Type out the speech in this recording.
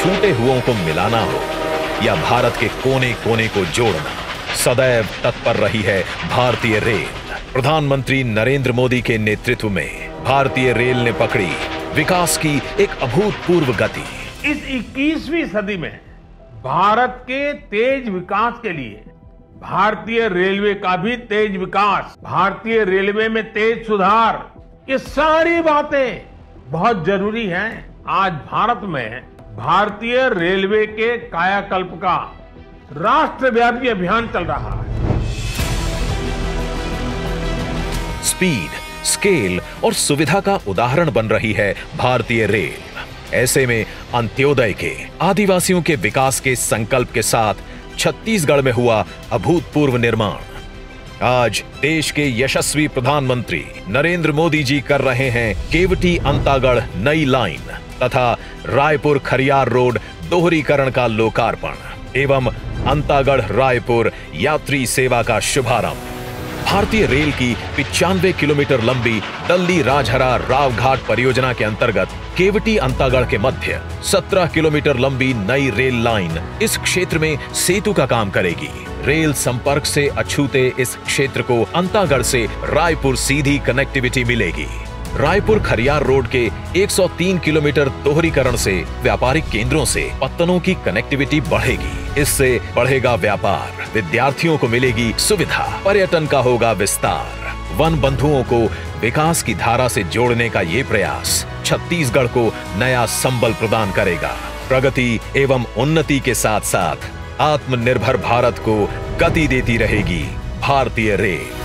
छूटे हुओं को मिलाना हो या भारत के कोने कोने को जोड़ना, सदैव तत्पर रही है भारतीय रेल। प्रधानमंत्री नरेंद्र मोदी के नेतृत्व में भारतीय रेल ने पकड़ी विकास की एक अभूतपूर्व गति। इस 21वीं सदी में भारत के तेज विकास के लिए भारतीय रेलवे का भी तेज विकास, भारतीय रेलवे में तेज सुधार, ये सारी बातें बहुत जरूरी हैं। आज भारत में भारतीय रेलवे के कायाकल्प का राष्ट्रव्यापी अभियान चल रहा है। स्पीड, स्केल और सुविधा का उदाहरण बन रही है भारतीय रेल। ऐसे में अंत्योदय के, आदिवासियों के विकास के संकल्प के साथ छत्तीसगढ़ में हुआ अभूतपूर्व निर्माण। आज देश के यशस्वी प्रधानमंत्री नरेंद्र मोदी जी कर रहे हैं केवटी अंतागढ़ नई लाइन तथा रायपुर खरियार रोड दोहरीकरण का लोकार्पण एवं अंतागढ़ रायपुर यात्री सेवा का शुभारंभ। भारतीय रेल की 95 किलोमीटर लंबी दल्ली राजहराव घाट परियोजना के अंतर्गत केवटी अंतागढ़ के मध्य 17 किलोमीटर लंबी नई रेल लाइन इस क्षेत्र में सेतु का काम करेगी। रेल संपर्क से अछूते इस क्षेत्र को अंतागढ़ से रायपुर सीधी कनेक्टिविटी मिलेगी। रायपुर खरियार रोड के 103 किलोमीटर दोहरीकरण से व्यापारिक केंद्रों से पत्तनों की कनेक्टिविटी बढ़ेगी। इससे बढ़ेगा व्यापार, विद्यार्थियों को मिलेगी सुविधा, पर्यटन का होगा विस्तार। वन बंधुओं को विकास की धारा से जोड़ने का ये प्रयास छत्तीसगढ़ को नया संबल प्रदान करेगा। प्रगति एवं उन्नति के साथ साथ आत्मनिर्भर भारत को गति देती रहेगी भारतीय रेल।